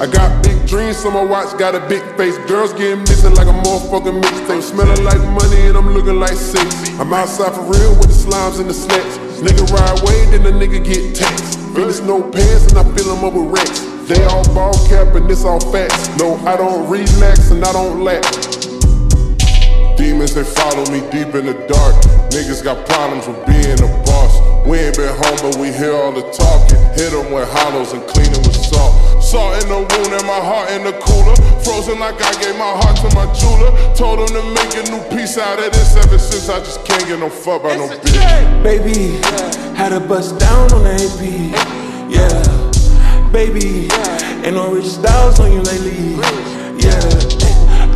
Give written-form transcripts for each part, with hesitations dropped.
I got big dreams, so my watch got a big face. Girls getting missing like a motherfucking mixtape. Smelling like money and I'm looking like six. I'm outside for real with the slimes and the snacks. Nigga ride away, then the nigga get taxed. Venus no pants and I fill them up with racks. They all ball cap and this all facts. No, I don't relax and I don't lack. Demons, they follow me deep in the dark. Niggas got problems with being a boss. We ain't been home, but we hear all the talking. Hit them with hollows and clean them with salt. Salt in the wound and my heart in the cooler. Frozen like I gave my heart to my jeweler. Told him to make a new piece out of this. Ever since I just can't get no fuck by no bitch. Baby, had a bust down on the AP. Yeah, baby, ain't no rich styles on you lately. Yeah,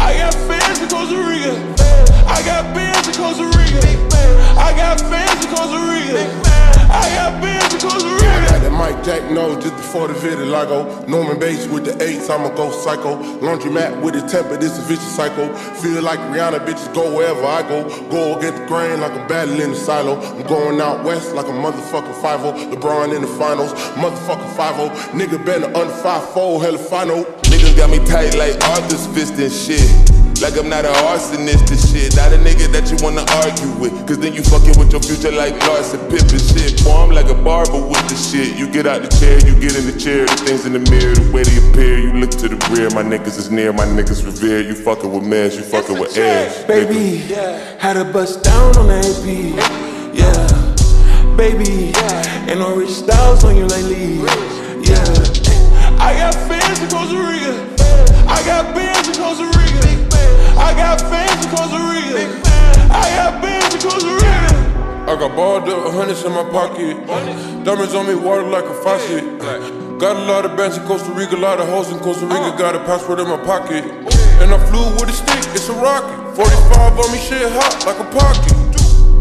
I got fans in Costa Rica. I got bands in Costa Rica. I got fans in Costa Rica. I got bands in Costa Rica. I got that Mike Jack nose just before the vitiligo. Norman Bates with the eights, I'ma go psycho. Laundromat with the temper, this a vicious cycle. Feel like Rihanna, bitches go wherever I go. Go against the grain like a battle in the silo. I'm going out west like a motherfucking 5-0. LeBron in the finals, motherfucking 5-0. Nigga better under 5-4, hella final. Niggas got me tight like Arthur's fist and shit. Like I'm not an arsonist and shit. Not a nigga that you wanna argue with, cause then you fucking with your future like Larson Pippen shit. Boy, I'm like a barber with the shit. You get out the chair, you get in the chair. The things in the mirror, the way they appear. You look to the rear, my niggas is near. My niggas revere, you fucking with mans. You fucking with airs. Baby, had a bust down on the AP. Yeah, baby, ain't no rich styles on you lately. Yeah, I got fans in Costa Rica. I got bands in Costa Rica. I got fans in Costa Rica. I got bands in Costa Rica. I got balled up, hundreds in my pocket. Diamonds on me, water like a faucet. Got a lot of bands in Costa Rica, a lot of hoes in Costa Rica. Got a passport in my pocket. And I flew with a stick, it's a rocket. 45 on me, shit hot like a pocket.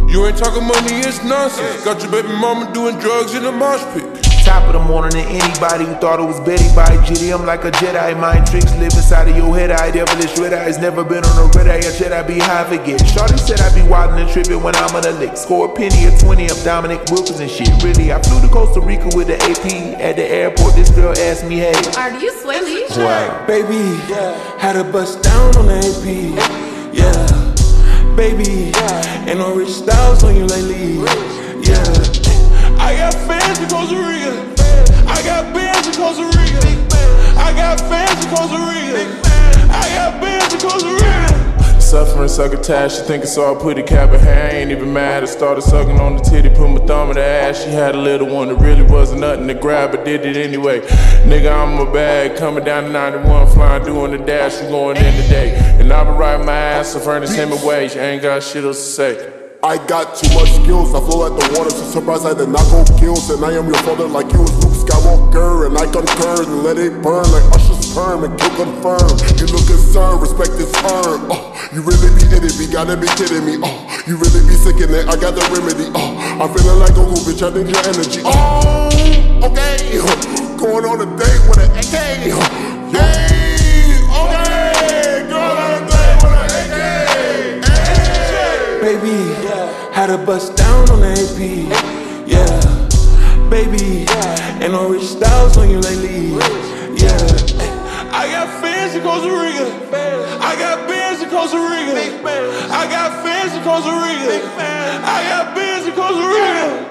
You ain't talking money, it's nonsense. Got your baby mama doing drugs in a mosh pit. Top of the morning and anybody who thought it was Betty by Jitty, I'm like a Jedi. Mind tricks live inside of your head. I devilish red eyes, never been on a red eye. Yet I be high forget. Shorty said I be wildin' and trippin' when I'm on a lick. Score a penny or 20 of Dominic Wilkinson shit. Really, I flew to Costa Rica with the AP. At the airport, this girl asked me, hey, are you Swahili? Wow. Baby, had a bust down on the AP. Yeah, baby, ain't no rich styles on you lately. Yeah. I got fans in Costa Rica. I got bands in Costa Rica. I got fans in Costa Rica. I got bands in Costa Rica. Suffering sucker tired, she think it's all pretty cap, but hair ain't even mad. I started sucking on the titty, put my thumb in the ass. She had a little one that really wasn't nothing to grab, but did it anyway. Nigga, I'm a bag, coming down the 91, flying, doing the dash, you going in today. And I been riding my ass off, earning him a wage. Ain't got shit else to say. I got too much skills, I flow like the water. So surprised I did not go kills. And I am your father like you was Luke Skywalker. And I concur and let it burn like Usher's perm and kill confirm. You look concerned, respect is earned. Oh, you really be in it, you gotta be kidding me. Oh, you really be sick in it, I got the remedy. Oh, I'm feeling like Goku, bitch, I need your energy. Oh, okay, going on a date with an AK. Hey, okay, going on a date with an AK. Hey, baby, had a bust down on the AP. Yeah, baby, ain't no rich styles on you lately. Yeah, I got fans in Costa Rica. I got bands in Costa Rica. I got fans in Costa Rica. I got bands in Costa Rica.